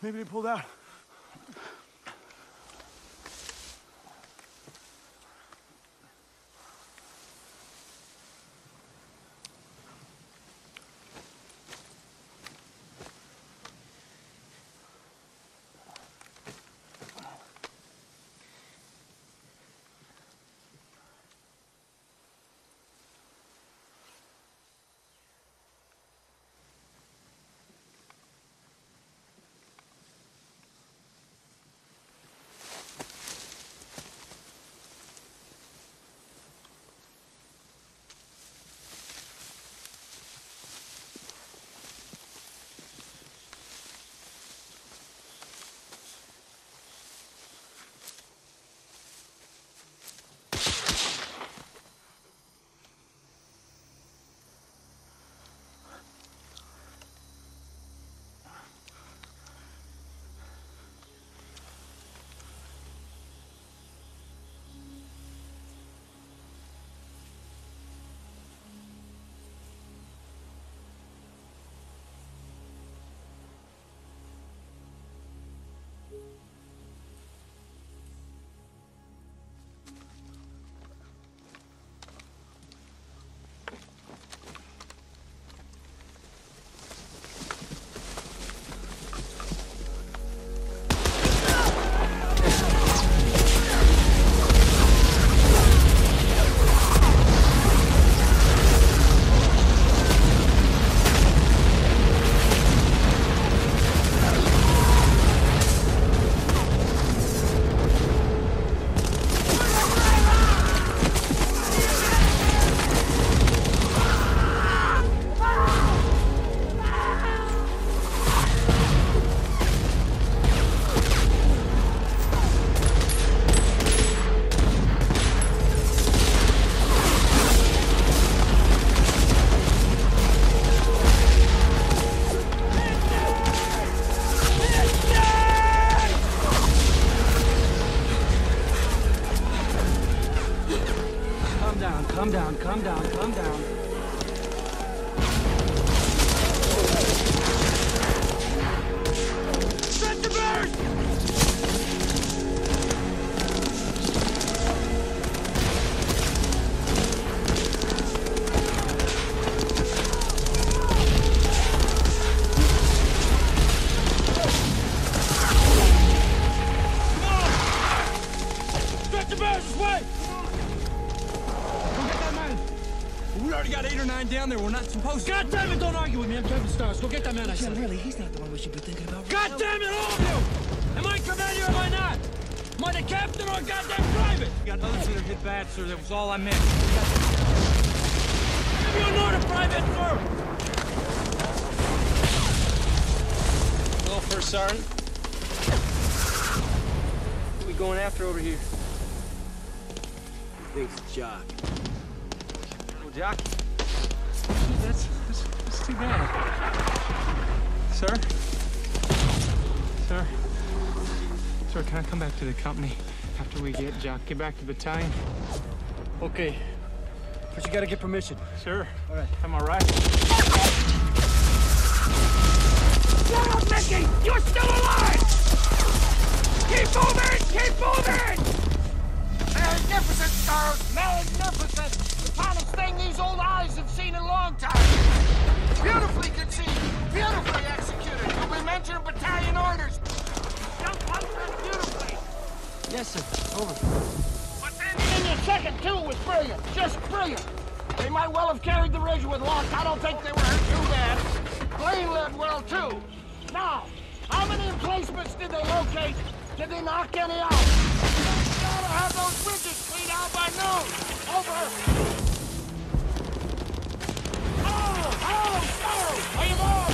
Maybe they pulled out. Down there, we're not supposed to. God damn it, don't argue with me. I'm Kevin Starrs. Go get that man. I said, really, he's not the one we should be thinking about. God damn it, all of you! Am I commander or am I not? Am I the captain or a goddamn private? You got others that are hit bad, sir. That was all I meant. Maybe you're not a private, sir! Hello, First Sergeant. What are we going after over here? He thinks Jock. Oh, Jock? That's too bad. Sir? Sir? Sir, can I come back to the company after we get Jock? Get back to battalion? Okay. But you gotta get permission. Sir? All right. Am I right? Shut up, Mickey! You're still alive! Keep moving! Keep moving! Magnificent, Starrs! Magnificent! Hottest thing these old eyes have seen in a long time. Beautifully conceived, beautifully executed. You'll be mentioned battalion orders. Jump up beautifully. Yes, sir. Over. But then in your second, too, was brilliant. Just brilliant. They might well have carried the ridge with loss. I don't think they were hurt too bad. Blaine led well, too. Now, how many emplacements did they locate? Did they knock any out? They gotta have those bridges cleaned out by noon. Over. Are you on?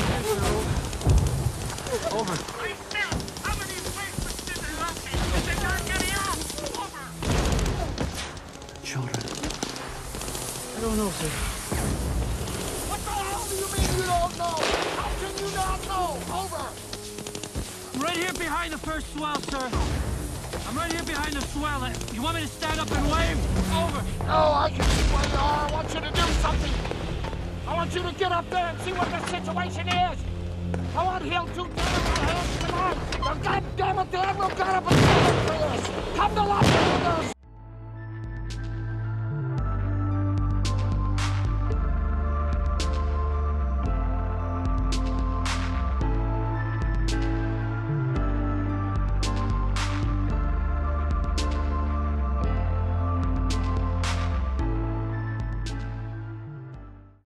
Over. Right now, how many placements did they locate? Did they not get any out? Over. Children. I don't know, sir. What the hell do you mean you don't know? How can you not know? Over. I'm right here behind the first swell, sir. I'm right here behind the swell. You want me to stand up and wave? Over. No, I can see where you are. I want you to do something. I want you to get up there and see what the situation is! I want to heal 2 times. God damn it, the Admiral got up a for us. Come to life.